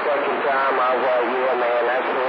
Such a time I was you, man.